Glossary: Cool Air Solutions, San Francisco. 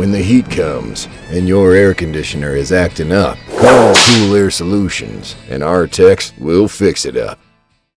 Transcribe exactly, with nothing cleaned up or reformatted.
When the heat comes and your air conditioner is acting up, call Cool Air Solutions and our techs will fix it up.